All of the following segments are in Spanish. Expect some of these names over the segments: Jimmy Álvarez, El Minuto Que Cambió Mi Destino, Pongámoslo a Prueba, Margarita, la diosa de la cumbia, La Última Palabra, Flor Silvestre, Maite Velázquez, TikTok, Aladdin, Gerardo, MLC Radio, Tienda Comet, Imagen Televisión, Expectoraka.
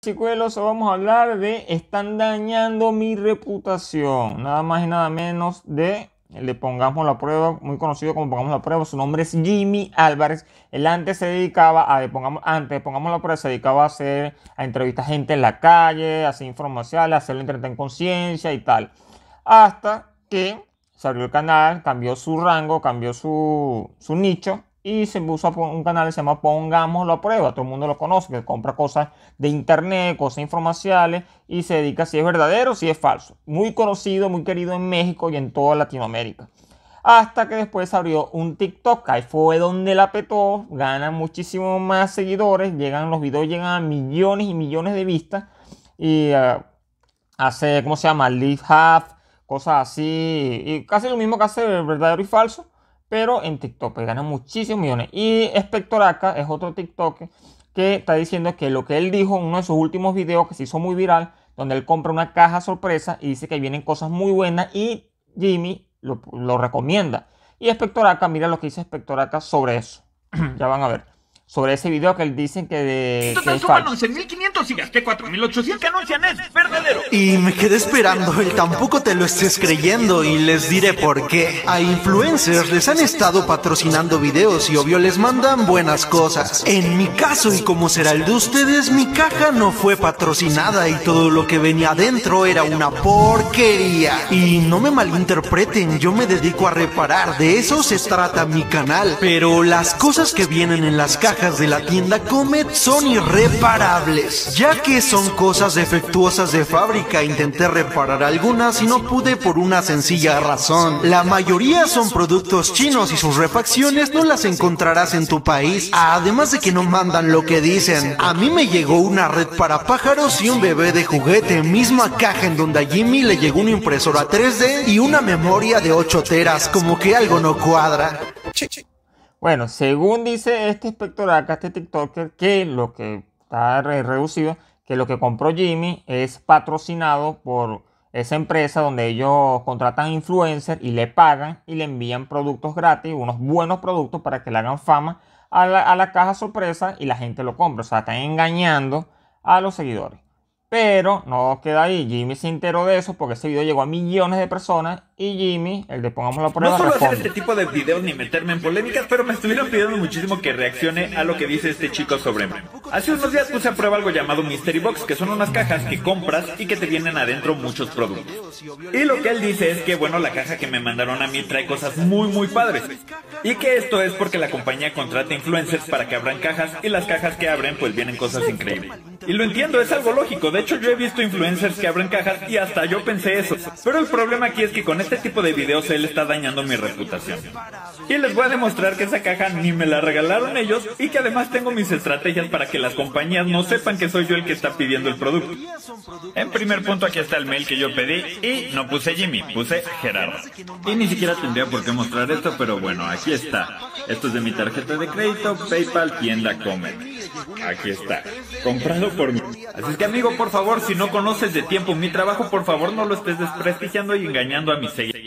Chicuelos, vamos a hablar de están dañando mi reputación, nada más y nada menos de el de Pongámoslo a Prueba, muy conocido como Pongámoslo a Prueba. Su nombre es Jimmy Álvarez. Él antes se dedicaba a antes de Pongámoslo a Prueba se dedicaba a entrevistar gente en la calle, a hacer informaciones, a hacerlo entretener en conciencia y tal, hasta que se abrió el canal, cambió su rango, cambió su nicho y se puso un canal que se llama Pongámoslo a Prueba. Todo el mundo lo conoce, que compra cosas de internet, cosas informacionales, y se dedica a si es verdadero o si es falso. Muy conocido, muy querido en México y en toda Latinoamérica. Hasta que después abrió un TikTok. Ahí fue donde la petó. Ganan muchísimo más seguidores. Los videos llegan a millones y millones de vistas. Y hace, ¿cómo se llama? Live Half, cosas así. Y casi lo mismo que hace verdadero y falso, pero en TikTok, pues, gana muchísimos millones. Y Expectoraka es otro TikTok que está diciendo que lo que él dijo en uno de sus últimos videos, que se hizo muy viral, donde él compra una caja sorpresa y dice que vienen cosas muy buenas y Jimmy lo recomienda. Y Expectoraka, mira lo que dice Expectoraka sobre eso. Ya van a ver. Sobre ese video que él dice que es falso. 11.500 y gasté 4.800. ¿Qué anuncian? Es verdadero. Y me quedé esperando el tampoco te lo estés creyendo, y les diré por qué. A influencers les han estado patrocinando videos y obvio les mandan buenas cosas. En mi caso, y como será el de ustedes, mi caja no fue patrocinada y todo lo que venía adentro era una porquería. Y no me malinterpreten, yo me dedico a reparar, de eso se trata mi canal. Pero las cosas que vienen en las cajas de la tienda Comet son irreparables, ya que son cosas defectuosas de fábrica. Intenté reparar algunas y no pude por una sencilla razón: la mayoría son productos chinos y sus refacciones no las encontrarás en tu país, además de que no mandan lo que dicen. A mí me llegó una red para pájaros y un bebé de juguete, misma caja en donde a Jimmy le llegó una impresora 3D y una memoria de 8 teras. Como que algo no cuadra. Bueno, según dice este Expectoraka, este TikToker, que lo que está reducido, que lo que compró Jimmy es patrocinado por esa empresa donde ellos contratan influencers y le pagan y le envían productos gratis, unos buenos productos para que le hagan fama a la caja sorpresa y la gente lo compra. O sea, están engañando a los seguidores. Pero no queda ahí, Jimmy se enteró de eso porque ese video llegó a millones de personas y Jimmy, el de Pongámoslo a Prueba, no suelo hacer este tipo de videos ni meterme en polémicas, pero me estuvieron pidiendo muchísimo que reaccione a lo que dice este chico sobre mí. Hace unos días puse a prueba algo llamado Mystery Box, que son unas cajas que compras y que te vienen adentro muchos productos. Y lo que él dice es que, bueno, la caja que me mandaron a mí trae cosas muy muy padres, y que esto es porque la compañía contrata influencers para que abran cajas, y las cajas que abren pues vienen cosas increíbles. Y lo entiendo, es algo lógico. De hecho, yo he visto influencers que abren cajas y hasta yo pensé eso. Pero el problema aquí es que con este tipo de videos él está dañando mi reputación. Y les voy a demostrar que esa caja ni me la regalaron ellos y que además tengo mis estrategias para que las compañías no sepan que soy yo el que está pidiendo el producto. En primer punto, aquí está el mail que yo pedí y no puse Jimmy, puse Gerardo. Y ni siquiera tendría por qué mostrar esto, pero bueno, aquí está. Esto es de mi tarjeta de crédito, PayPal, Tienda Comet. Aquí está, comprado por mí. Así es que, amigo, por favor, si no conoces de tiempo mi trabajo, por favor no lo estés desprestigiando y engañando a mis seguidores.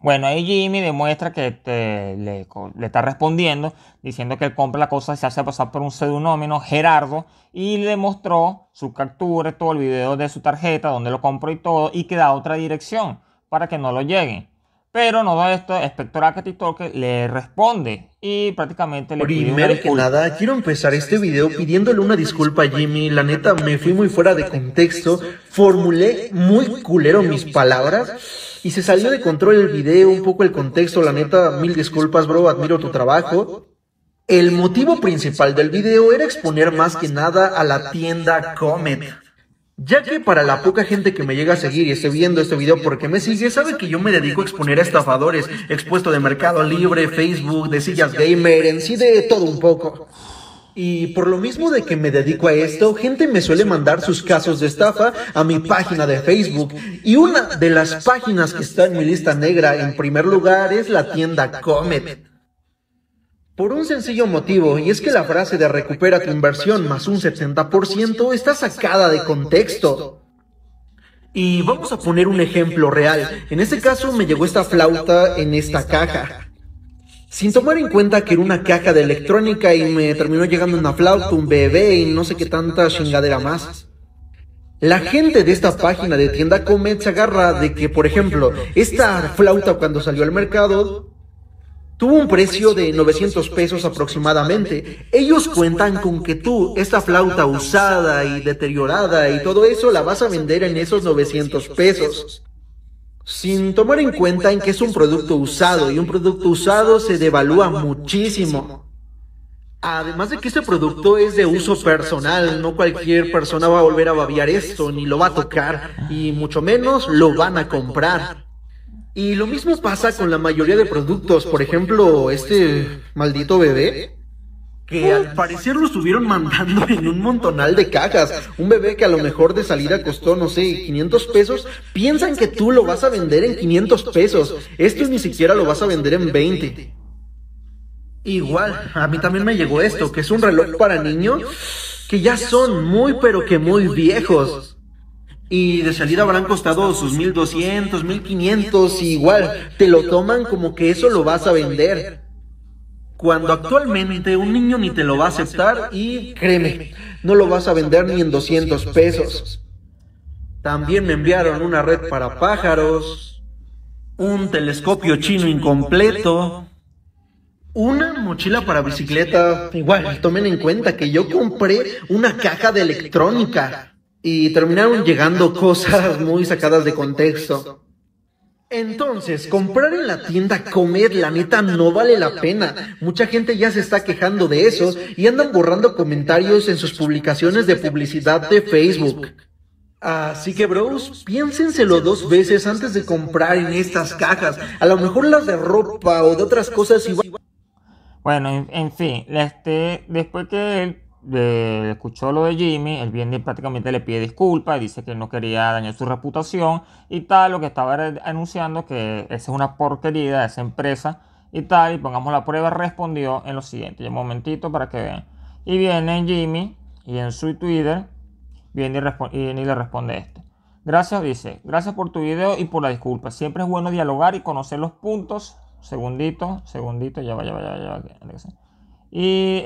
Bueno, ahí Jimmy demuestra que le está respondiendo, diciendo que él compra la cosa y se hace pasar por un pseudónimo, Gerardo, y le mostró su captura, todo el video de su tarjeta, donde lo compró y todo, y que da otra dirección para que no lo lleguen. Pero no da esto, Expectoraka TikTok le responde y prácticamente le pide una disculpa. Primero que nada, quiero empezar este video pidiéndole una disculpa a Jimmy. La neta, me fui muy fuera de contexto, formulé muy culero mis palabras y se salió de control el video, un poco el contexto. La neta, mil disculpas, bro, admiro tu trabajo. El motivo principal del video era exponer más que nada a la tienda Comet, ya que para la poca gente que me llega a seguir y esté viendo este video porque me sigue, sabe que yo me dedico a exponer a estafadores, expuesto de Mercado Libre, Facebook, de sillas gamer, en sí de todo un poco. Y por lo mismo de que me dedico a esto, gente me suele mandar sus casos de estafa a mi página de Facebook. Y una de las páginas que está en mi lista negra en primer lugar es la tienda Comet. Por un sencillo motivo, y es que la frase de recupera tu inversión más un 70% está sacada de contexto. Y vamos a poner un ejemplo real. En este caso me llegó esta flauta en esta caja, sin tomar en cuenta que era una caja de electrónica y me terminó llegando una flauta, un bebé y no sé qué tanta chingadera más. La gente de esta página de Tienda Comet se agarra de que, por ejemplo, esta flauta cuando salió al mercado tuvo un precio de 900 pesos aproximadamente. Ellos cuentan con que tú, esta flauta usada y deteriorada y todo eso, la vas a vender en esos 900 pesos. Sin tomar en cuenta en que es un producto usado, y un producto usado se devalúa muchísimo. Además de que este producto es de uso personal, no cualquier persona va a volver a babear esto, ni lo va a tocar, y mucho menos lo van a comprar. Y lo mismo pasa con la mayoría de productos, por ejemplo, este maldito bebé, que al parecer lo estuvieron mandando en un montonal de cajas. Un bebé que a lo mejor de salida costó, no sé, 500 pesos, piensan que tú lo vas a vender en 500 pesos, esto ni siquiera lo vas a vender en 20. Igual, a mí también me llegó esto, que es un reloj para niños, que ya son muy pero que muy viejos. Y de salida habrán costado sus 1200, 1500, y igual te lo toman como que eso lo vas a vender. Cuando actualmente un niño ni te lo va a aceptar y créeme, no lo vas a vender ni en 200 pesos. También me enviaron una red para pájaros, un telescopio chino incompleto, una mochila para bicicleta. Igual, tomen en cuenta que yo compré una caja de electrónica. Y terminaron llegando cosas muy sacadas de contexto. Entonces, comprar en la tienda Comet, la neta, no vale la pena. Mucha gente ya se está quejando de eso y andan borrando comentarios en sus publicaciones de publicidad de Facebook. Así que, bros, piénsenselo dos veces antes de comprar en estas cajas. A lo mejor las de ropa o de otras cosas igual. Bueno, en fin, después que escuchó lo de Jimmy, el bien prácticamente le pide disculpas, dice que no quería dañar su reputación y tal, lo que estaba anunciando que esa es una porquería, esa empresa y tal, y Pongámoslo a Prueba respondió en lo siguiente, y un momentito para que vean, y viene Jimmy y en su Twitter viene y le responde esto. Gracias, dice, gracias por tu video y por la disculpa, siempre es bueno dialogar y conocer los puntos. Segundito, ya va, y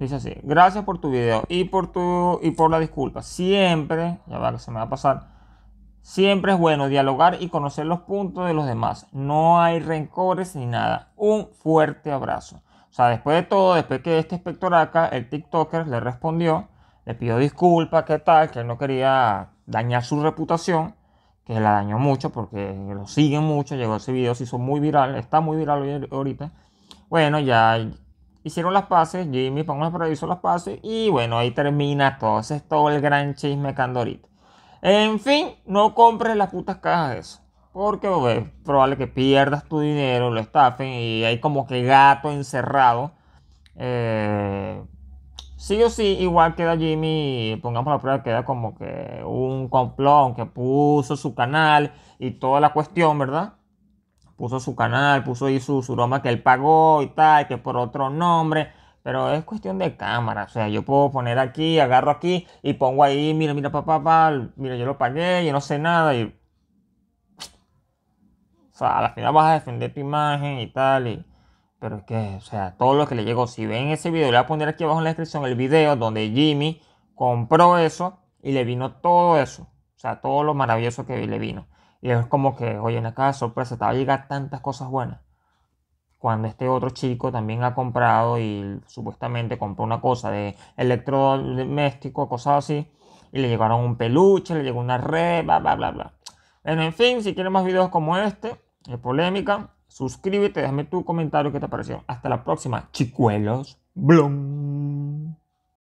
dice así, gracias por tu video y por la disculpa. Siempre, ya va que se me va a pasar, siempre es bueno dialogar y conocer los puntos de los demás. No hay rencores ni nada. Un fuerte abrazo. O sea, después de todo, después que este Expectoraka, el TikToker, le respondió, le pidió disculpas, que tal, que él no quería dañar su reputación, que la dañó mucho porque lo siguen mucho, llegó ese video, se hizo muy viral, está muy viral hoy, ahorita. Bueno, ya hicieron las paces, Jimmy Pongámoslo a Prueba hizo las paces y bueno, ahí termina todo. Ese es todo el gran chisme que ando ahorita. En fin, no compres las putas cajas de eso, porque es probable que pierdas tu dinero, lo estafen y hay como que gato encerrado. Sí o sí, igual queda Jimmy Pongámoslo a Prueba, queda como que un complón que puso su canal y toda la cuestión, ¿verdad? Puso su canal, puso ahí su broma que él pagó y tal, que por otro nombre. Pero es cuestión de cámara. O sea, yo puedo poner aquí, agarro aquí y pongo ahí, mira, papá, mira, yo lo pagué, yo no sé nada. Y o sea, a la final vas a defender tu imagen y tal. Pero es que, o sea, todo lo que le llegó. Si ven ese video, le voy a poner aquí abajo en la descripción el video donde Jimmy compró eso y le vino todo eso. O sea, todo lo maravilloso que le vino. Y es como que, oye, en la caja de sorpresa te va a llegar tantas cosas buenas. Cuando este otro chico también ha comprado y supuestamente compró una cosa de electrodoméstico, cosas así. Y le llegaron un peluche, le llegó una red, bla. Bueno, en fin, si quieren más videos como este, de polémica, suscríbete, déjame tu comentario qué te pareció. Hasta la próxima, chicuelos. Blum.